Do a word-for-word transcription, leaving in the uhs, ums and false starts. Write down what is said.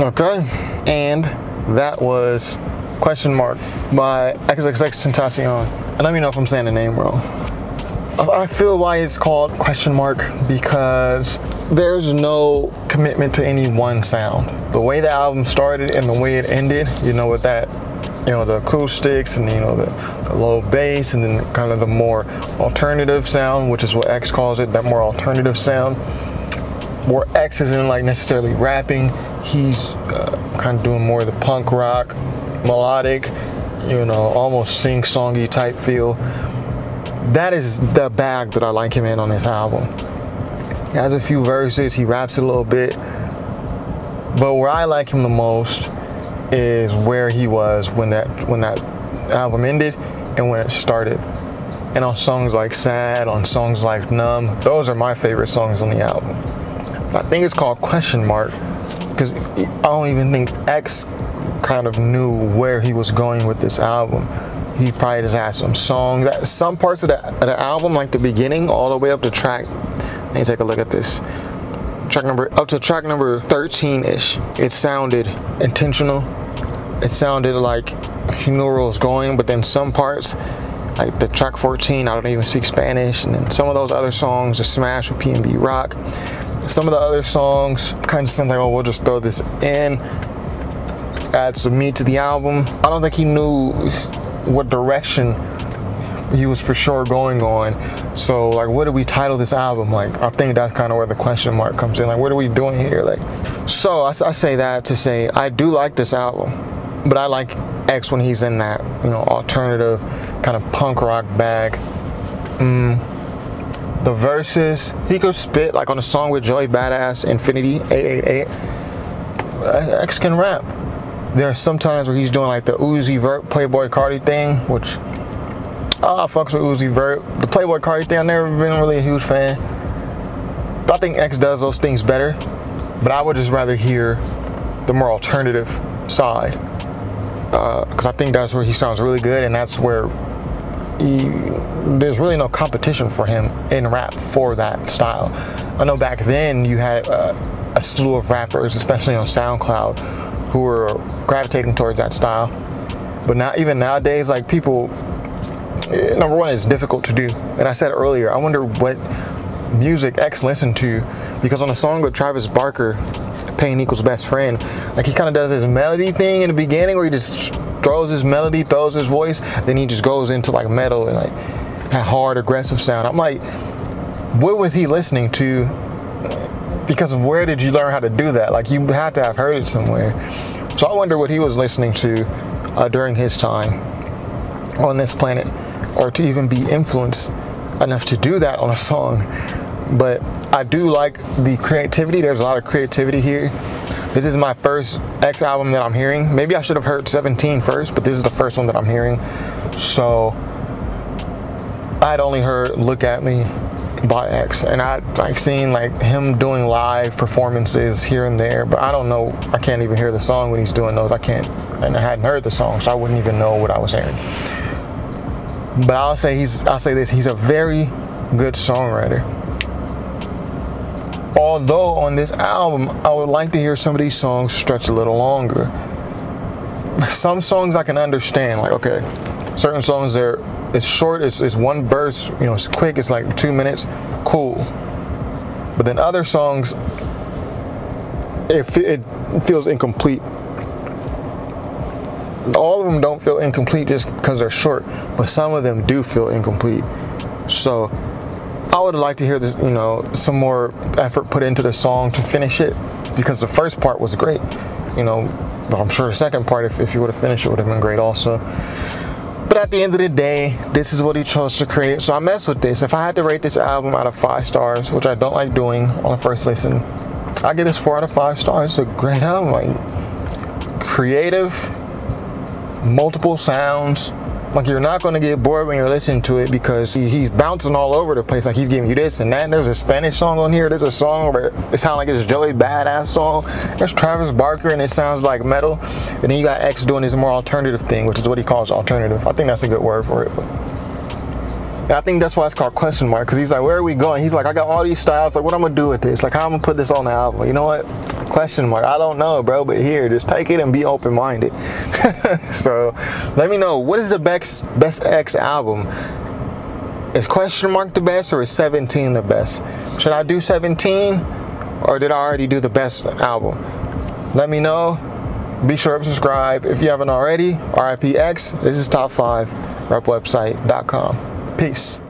Okay, and that was Question Mark by XXXTentacion. And let me know if I'm saying the name wrong. I feel why it's called Question Mark because there's no commitment to any one sound. The way the album started and the way it ended, you know, with that, you know, the acoustics and, you know, the, the low bass and then kind of the more alternative sound, which is what X calls it, that more alternative sound. Where X isn't like necessarily rapping, he's uh, kind of doing more of the punk rock, melodic, you know, almost sing-songy type feel. That is the bag that I like him in on this album. He has a few verses, he raps a little bit, but where I like him the most is where he was when that when that album ended and when it started. And on songs like Sad, on songs like Numb, those are my favorite songs on the album. I think it's called Question Mark because I don't even think X kind of knew where he was going with this album. He probably just had some songs. Some parts of the, of the album, like the beginning, all the way up to track. Let me take a look at this. Track number up to track number thirteen-ish. It sounded intentional. It sounded like he knew where it was going. But then some parts, like the track fourteen, I don't even speak Spanish. And then some of those other songs, the smash with PnB Rock. Some of the other songs kind of sounds like, oh, we'll just throw this in, add some meat to the album. I don't think he knew what direction he was for sure going on. So like, what do we title this album? Like, I think that's kind of where the question mark comes in. Like, what are we doing here? Like, so I, I say that to say I do like this album, but I like X when he's in that, you know, alternative kind of punk rock bag. Mm. The verses, he could spit like on a song with Joey Badass, Infinity eight eight eight. X can rap. There are some times where he's doing like the Uzi Vert Playboy Cardi thing, which ah fucks with Uzi Vert. The Playboy Cardi thing, I've never been really a huge fan. But I think X does those things better. But I would just rather hear the more alternative side because uh, I think that's where he sounds really good, and that's where he, there's really no competition for him in rap for that style. I know back then you had uh, a slew of rappers, especially on SoundCloud, who are gravitating towards that style. But now, even nowadays, like people, number one, it's difficult to do. And I said earlier, I wonder what music X listened to, because on a song with Travis Barker, Pain Equals Best Friend, like he kind of does his melody thing in the beginning where he just throws his melody, throws his voice, then he just goes into like metal and like a hard, aggressive sound. I'm like, what was he listening to? Because of where did you learn how to do that? Like, you had to have heard it somewhere. So I wonder what he was listening to uh, during his time on this planet, or to even be influenced enough to do that on a song. But I do like the creativity. There's a lot of creativity here. This is my first X album that I'm hearing. Maybe I should have heard seventeen first, but this is the first one that I'm hearing. So I had only heard Look At Me by X, and I like seen like him doing live performances here and there, but I don't know, I can't even hear the song when he's doing those. I can't, and I hadn't heard the song, so I wouldn't even know what I was hearing. But I'll say he's, I'll say this, he's a very good songwriter. Although on this album, I would like to hear some of these songs stretch a little longer. Some songs I can understand, like, okay, certain songs they're, it's short, it's, it's one verse, you know, it's quick, it's like two minutes, cool. But then other songs, it, it feels incomplete. All of them don't feel incomplete just because they're short, but some of them do feel incomplete. So I would like to hear this, you know, some more effort put into the song to finish it, because the first part was great. You know, I'm sure the second part, if, if you would have finished it, would have been great also. But at the end of the day, this is what he chose to create, so I mess with this. If I had to rate this album out of five stars, which I don't like doing on the first listen, I give this four out of five stars. It's a great album, like creative, multiple sounds. Like, you're not going to get bored when you're listening to it because he's bouncing all over the place. Like, he's giving you this and that. And there's a Spanish song on here. There's a song where it sounds like it's a Joey Badass song. There's Travis Barker, and it sounds like metal. And then you got X doing this more alternative thing, which is what he calls alternative. I think that's a good word for it. But. And I think that's why it's called Question Mark, because he's like, where are we going? He's like, I got all these styles. Like, what I'm going to do with this? Like, how I'm going to put this on the album? You know what? Question Mark. I don't know, bro, but here, just take it and be open-minded. So let me know, what is the best best X album? Is Question Mark the best, or is seventeen the best? Should I do seventeen, or did I already do the best album? Let me know. Be sure to subscribe if you haven't already. R I P X. This is top five rap website dot com. Peace.